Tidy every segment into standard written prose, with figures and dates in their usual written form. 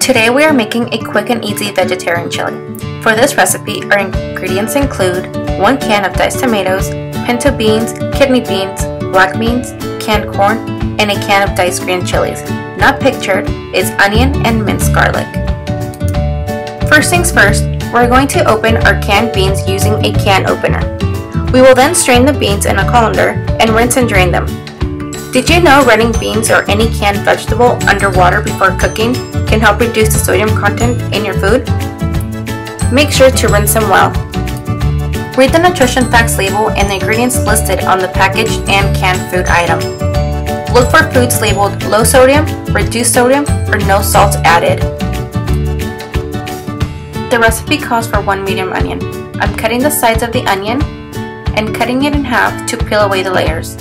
Today we are making a quick and easy vegetarian chili. For this recipe, our ingredients include 1 can of diced tomatoes, pinto beans, kidney beans, black beans, canned corn, and a can of diced green chilies. Not pictured is onion and minced garlic. First things first, we're going to open our canned beans using a can opener. We will then strain the beans in a colander and rinse and drain them. Did you know running beans or any canned vegetable under water before cooking can help reduce the sodium content in your food? Make sure to rinse them well. Read the nutrition facts label and the ingredients listed on the packaged and canned food item. Look for foods labeled low sodium, reduced sodium, or no salt added. The recipe calls for 1 medium onion. I'm cutting the sides of the onion and cutting it in half to peel away the layers.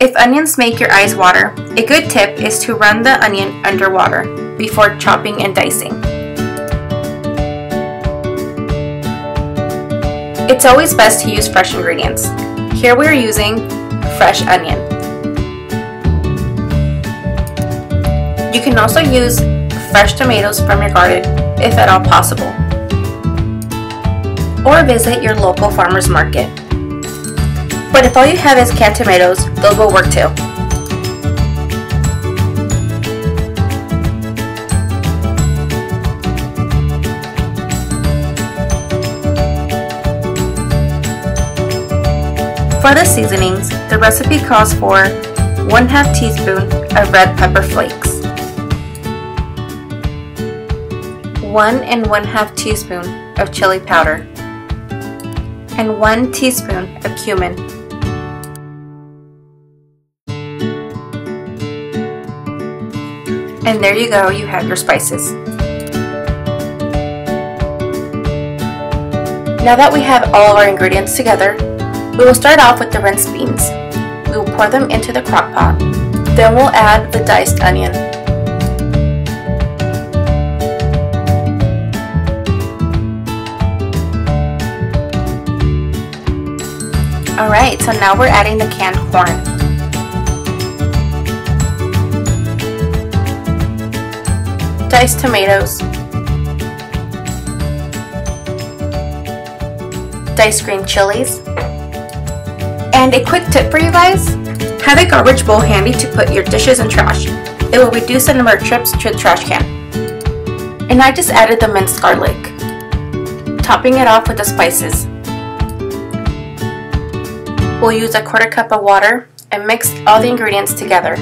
If onions make your eyes water, a good tip is to run the onion under water before chopping and dicing. It's always best to use fresh ingredients. Here we are using fresh onion. You can also use fresh tomatoes from your garden if at all possible, or visit your local farmer's market. But if all you have is canned tomatoes, those will work too. For the seasonings, the recipe calls for 1/2 teaspoon of red pepper flakes, 1 1/2 teaspoon of chili powder, and 1 teaspoon of cumin. And there you go, you have your spices. Now that we have all of our ingredients together, we will start off with the rinsed beans. We will pour them into the crock pot. Then we'll add the diced onion. Alright, so now we're adding the canned corn. Diced tomatoes. Diced green chilies. And a quick tip for you guys, have a garbage bowl handy to put your dishes and trash. It will reduce the number of trips to the trash can. And I just added the minced garlic, topping it off with the spices. We'll use 1/4 cup of water and mix all the ingredients together.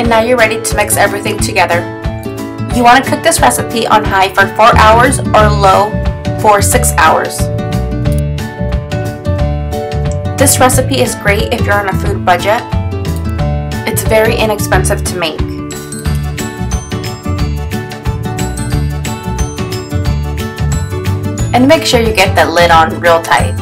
And now you're ready to mix everything together. You want to cook this recipe on high for 4 hours or low for 6 hours. This recipe is great if you're on a food budget. It's very inexpensive to make. And make sure you get that lid on real tight.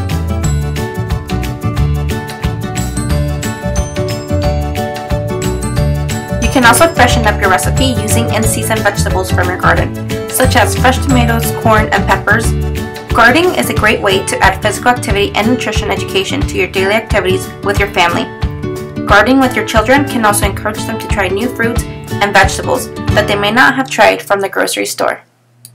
You can also freshen up your recipe using in-season vegetables from your garden, such as fresh tomatoes, corn, and peppers. Gardening is a great way to add physical activity and nutrition education to your daily activities with your family. Gardening with your children can also encourage them to try new fruits and vegetables that they may not have tried from the grocery store.